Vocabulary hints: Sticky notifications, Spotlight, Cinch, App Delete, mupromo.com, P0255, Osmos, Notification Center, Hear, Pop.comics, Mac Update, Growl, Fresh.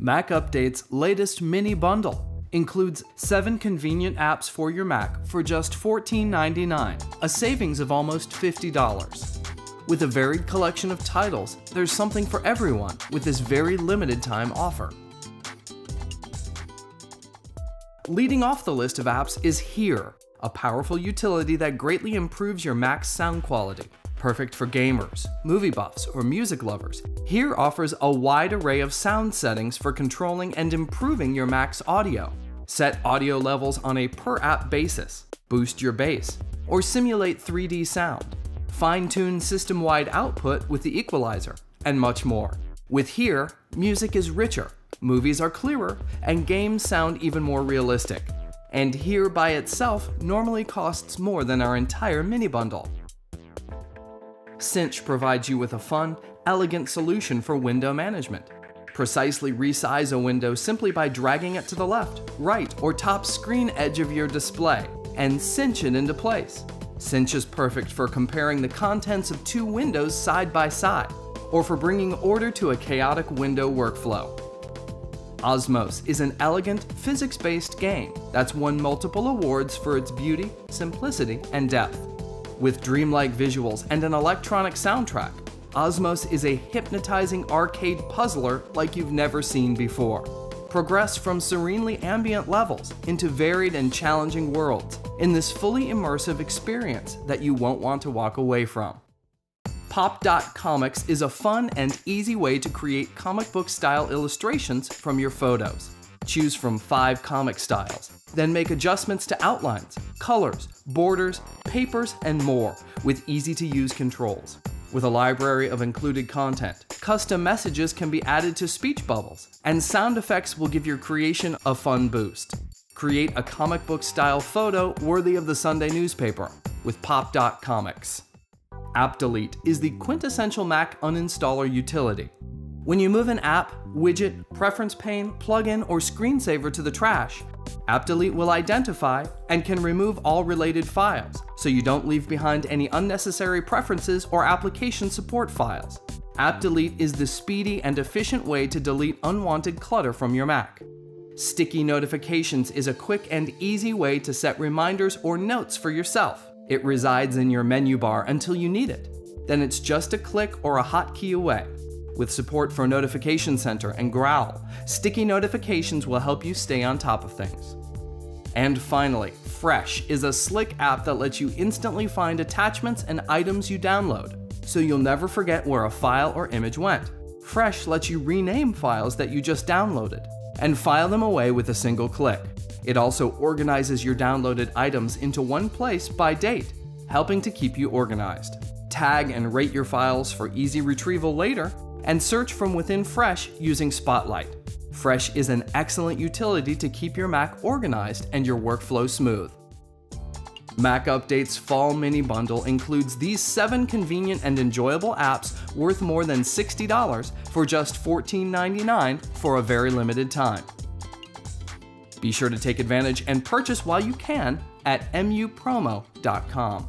Mac Update's latest mini bundle includes 7 convenient apps for your Mac for just $14.99, a savings of almost $50. With a varied collection of titles, there's something for everyone with this very limited time offer. Leading off the list of apps is Hear, a powerful utility that greatly improves your Mac's sound quality. Perfect for gamers, movie buffs, or music lovers, Hear offers a wide array of sound settings for controlling and improving your Mac's audio. Set audio levels on a per-app basis, boost your bass, or simulate 3D sound. Fine-tune system-wide output with the equalizer, and much more. With Hear, music is richer, movies are clearer, and games sound even more realistic. And Hear by itself normally costs more than our entire mini-bundle. Cinch provides you with a fun, elegant solution for window management. Precisely resize a window simply by dragging it to the left, right, or top screen edge of your display, and cinch it into place. Cinch is perfect for comparing the contents of 2 windows side by side, or for bringing order to a chaotic window workflow. Osmos is an elegant, physics-based game that's won multiple awards for its beauty, simplicity, and depth. With dreamlike visuals and an electronic soundtrack, Osmos is a hypnotizing arcade puzzler like you've never seen before. Progress from serenely ambient levels into varied and challenging worlds in this fully immersive experience that you won't want to walk away from. Pop.comics is a fun and easy way to create comic book style illustrations from your photos. Choose from 5 comic styles, then make adjustments to outlines, colors, borders, papers, and more with easy-to-use controls. With a library of included content, custom messages can be added to speech bubbles, and sound effects will give your creation a fun boost. Create a comic book-style photo worthy of the Sunday newspaper with Pop.comics. App Delete is the quintessential Mac uninstaller utility. When you move an app, widget, preference pane, plugin, or screensaver to the trash, App Delete will identify and can remove all related files, so you don't leave behind any unnecessary preferences or application support files. App Delete is the speedy and efficient way to delete unwanted clutter from your Mac. Sticky Notifications is a quick and easy way to set reminders or notes for yourself. It resides in your menu bar until you need it. Then it's just a click or a hotkey away. With support for Notification Center and Growl, Sticky Notifications will help you stay on top of things. And finally, Fresh is a slick app that lets you instantly find attachments and items you download, so you'll never forget where a file or image went. Fresh lets you rename files that you just downloaded and file them away with a single click. It also organizes your downloaded items into one place by date, helping to keep you organized. Tag and rate your files for easy retrieval later, and search from within Fresh using Spotlight. Fresh is an excellent utility to keep your Mac organized and your workflow smooth. Mac Update's Fall Mini Bundle includes these 7 convenient and enjoyable apps worth more than $60 for just $14.99 for a very limited time. Be sure to take advantage and purchase while you can at mupromo.com.